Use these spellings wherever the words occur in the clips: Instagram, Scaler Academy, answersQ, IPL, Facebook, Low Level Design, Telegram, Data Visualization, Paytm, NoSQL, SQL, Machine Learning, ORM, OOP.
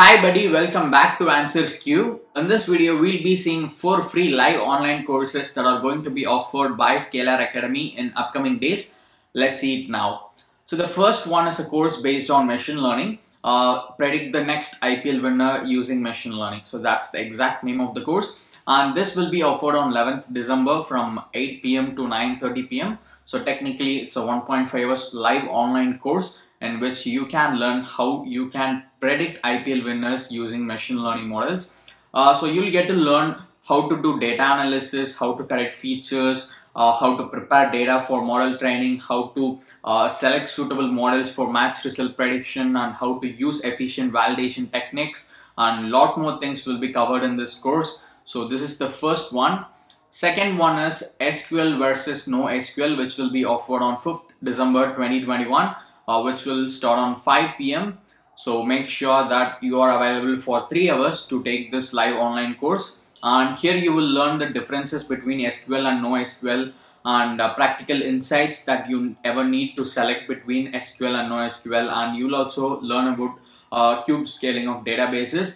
Hi buddy, welcome back to answersQ. In this video, we'll be seeing 4 free live online courses that are going to be offered by Scaler Academy in upcoming days. Let's see it now. So the first one is a course based on machine learning. Predict the next IPL winner using machine learning. So that's the exact name of the course. And this will be offered on 11th December from 8 PM to 9:30 PM. So technically it's a 1.5 hours live online course in which you can learn how you can predict IPL winners using machine learning models. So you'll get to learn how to do data analysis, how to correct features, how to prepare data for model training, how to select suitable models for match result prediction, and how to use efficient validation techniques, and a lot more things will be covered in this course. So this is the first one. Second one is SQL versus NoSQL, which will be offered on 5th December 2021. Which will start on 5 PM. So make sure that you are available for 3 hours to take this live online course. And here you will learn the differences between SQL and NoSQL and practical insights that you ever need to select between SQL and NoSQL. And you'll also learn about cube scaling of databases.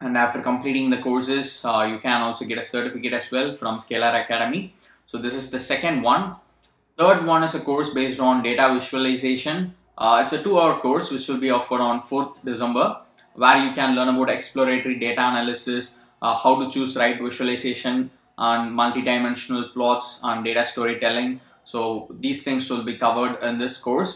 And after completing the courses, you can also get a certificate as well from Scaler Academy. So this is the second one. Third one is a course based on data visualization. It's a 2-hour course which will be offered on 4th December, where you can learn about exploratory data analysis, how to choose right visualization, and multidimensional plots and data storytelling. So these things will be covered in this course.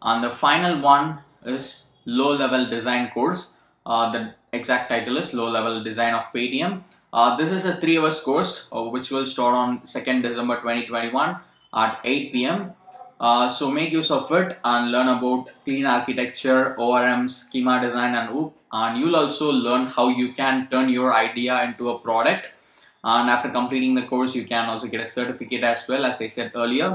And the final one is Low Level Design course. The exact title is Low Level Design of Paytm. This is a 3-hour course which will start on 2nd December 2021. At 8 PM. So make use of it and learn about clean architecture, ORM, schema design, and OOP. And you'll also learn how you can turn your idea into a product. And after completing the course, you can also get a certificate as well, as I said earlier.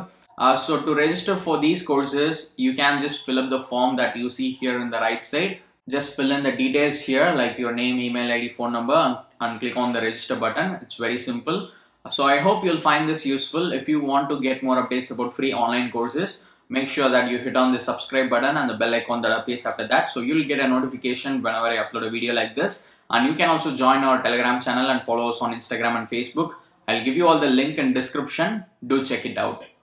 So to register for these courses, you can just fill up the form that you see here on the right side. Just fill in the details here, like your name, email, ID, phone number, and click on the register button. It's very simple. So I hope you'll find this useful. If you want to get more updates about free online courses, make sure that you hit on the subscribe button and the bell icon that appears after that. So you'll get a notification whenever I upload a video like this. And you can also join our Telegram channel and follow us on Instagram and Facebook. I'll give you all the link in description. Do check it out.